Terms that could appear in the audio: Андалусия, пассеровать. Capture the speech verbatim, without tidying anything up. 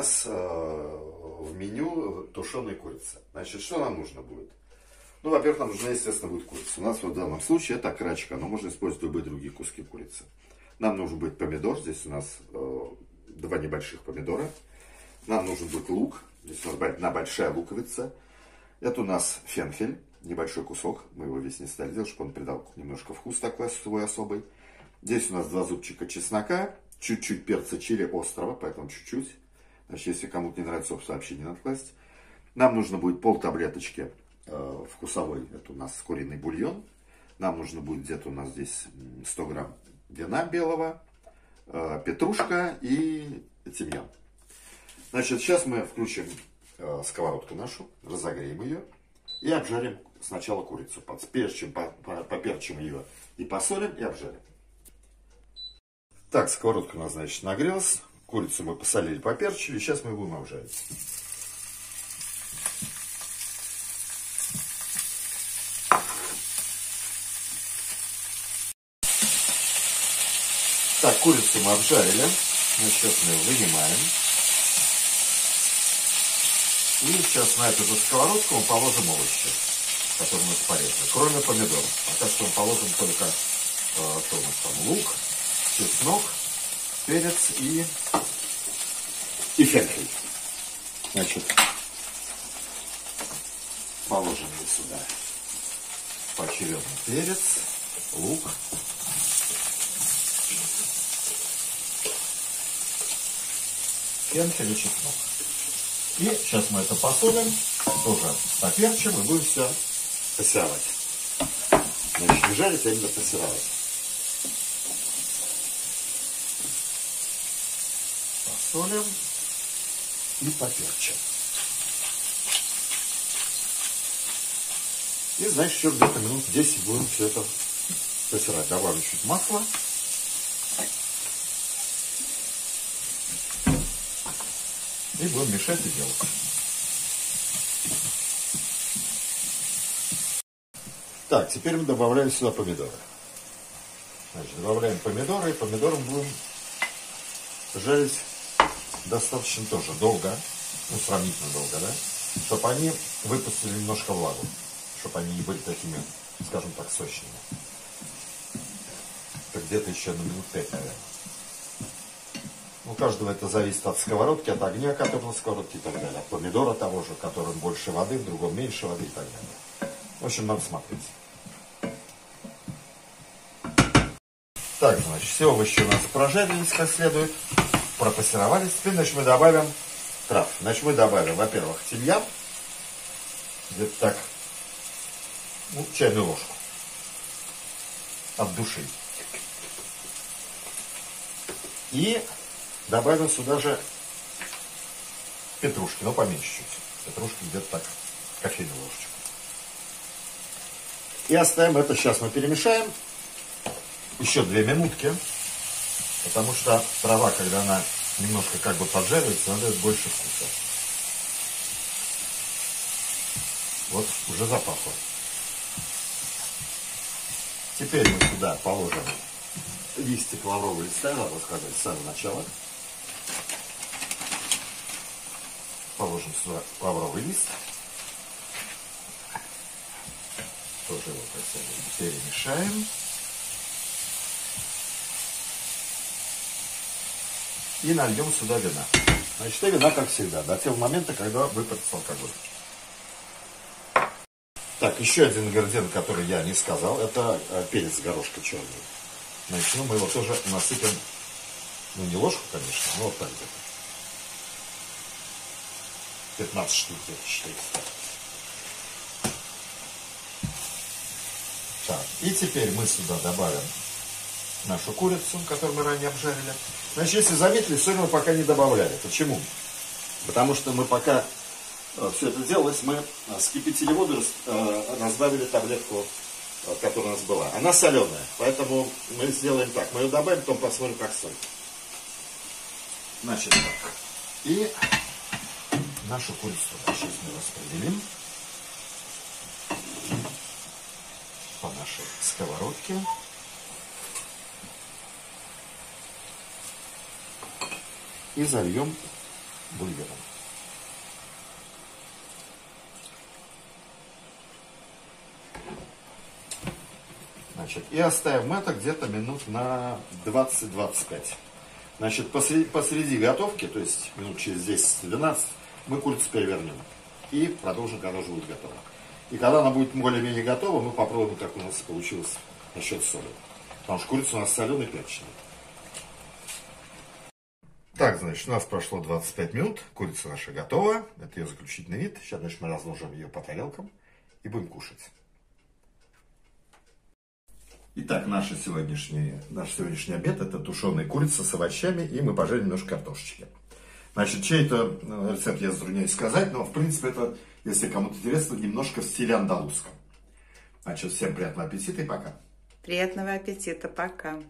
нас в меню тушеная курица. Значит, что нам нужно будет? Ну, во-первых, нам нужна, естественно, будет курица. У нас вот в данном случае это крачка, но можно использовать любые другие куски курицы. Нам нужен будет помидор. Здесь у нас два небольших помидора. Нам нужен будет лук. Здесь у нас одна большая луковица. Это у нас фенхель. Небольшой кусок. Мы его весь не стали делать, чтобы он придал немножко вкус такой свой особый. Здесь у нас два зубчика чеснока. Чуть-чуть перца чили острого, поэтому чуть-чуть. Значит, если кому-то не нравится, собственно, вообще не надо класть. Нам нужно будет пол таблеточки э, вкусовой. Это у нас куриный бульон. Нам нужно будет где-то у нас здесь сто грамм вина белого, э, петрушка и тимьян. Значит, сейчас мы включим э, сковородку нашу, разогреем ее и обжарим сначала курицу. Подперчим, поперчим ее и посолим, и обжарим. Так, сковородка у нас, значит, нагрелась. Курицу мы посолили, поперчили. Сейчас мы будем обжарить. Так, курицу мы обжарили. Ну, сейчас мы ее вынимаем. И сейчас на эту же сковородку мы положим овощи, которые мы порезали. Кроме помидоров. Пока что мы положим только э, то у нас там лук, чеснок, перец и, и фенхель. Значит, положим сюда поочередно перец, лук. Фенхель и чеснок. И сейчас мы это посолим, тоже поперчим и будем все пассеровать. Значит, не жарить, а именно пассеровать. Посолим и поперчим. И, значит, еще где-то минут десять будем все это пассеровать. Добавим чуть масла. И будем мешать и делать. Так, теперь мы добавляем сюда помидоры. Значит, добавляем помидоры, и помидором будем жарить достаточно тоже долго, ну, сравнительно долго, да? Чтобы они выпустили немножко влагу, чтобы они не были такими, скажем так, сочными. Это где-то еще на минут пять, наверное. У каждого это зависит от сковородки, от огня, который на сковородке и так далее. От помидора того же, в котором больше воды, в другом меньше воды и так далее. В общем, надо смотреть. Так, значит, все овощи у нас прожарились как следует, пропассеровались. Теперь, значит, мы добавим трав. Значит, мы добавим, во-первых, тимьян. Где-то так, ну, чайную ложку. От души. И добавим сюда же петрушки, но поменьше чуть. Петрушки где-то так, кофейную ложечку. И оставим это. Сейчас мы перемешаем. Еще две минутки. Потому что трава, когда она немножко как бы поджаривается, она дает больше вкуса. Вот уже запахло. Теперь мы сюда положим листик лаврового листа, надо сказать, с самого начала. Положим сюда лавровый лист. Тоже его красиво перемешаем. И нальем сюда вина. Значит, и вина, как всегда, до того момента, когда выпарится алкоголь. Так, еще один ингредиент, который я не сказал, это перец горошка черный. Значит, ну, мы его тоже насыпем, ну, не ложку, конечно, но вот так где-то. пятнадцать штук где-то, четыреста. Так, и теперь мы сюда добавим нашу курицу, которую мы ранее обжарили. Значит, если заметили, соль мы пока не добавляли. Почему? Потому что мы пока все это делалось, мы вскипятили воду, разбавили таблетку, которая у нас была. Она соленая, поэтому мы сделаем так. Мы ее добавим, потом посмотрим, как соль. Значит, так. И нашу курицу сейчас мы распределим по нашей сковородке. И зальем выберем. Значит, и оставим это где-то минут на двадцать-двадцать пять. Значит, посреди, посреди готовки, то есть минут через десять-двенадцать, мы курицу перевернем и продолжим, когда уже будет готова. И когда она будет более-менее готова, мы попробуем, как у нас получилось насчет соли. Потому что курица у нас соленая и перченая. Так, значит, у нас прошло двадцать пять минут. Курица наша готова. Это ее заключительный вид. Сейчас, значит, мы разложим ее по тарелкам и будем кушать. Итак, наш сегодняшний, наш сегодняшний обед – это тушеная курица с овощами, и мы пожарим немножко картошечки. Значит, чей-то рецепт я затрудняюсь сказать, но, в принципе, это, если кому-то интересно, немножко в стиле андалузском. Значит, всем приятного аппетита и пока. Приятного аппетита, пока.